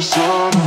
the sun.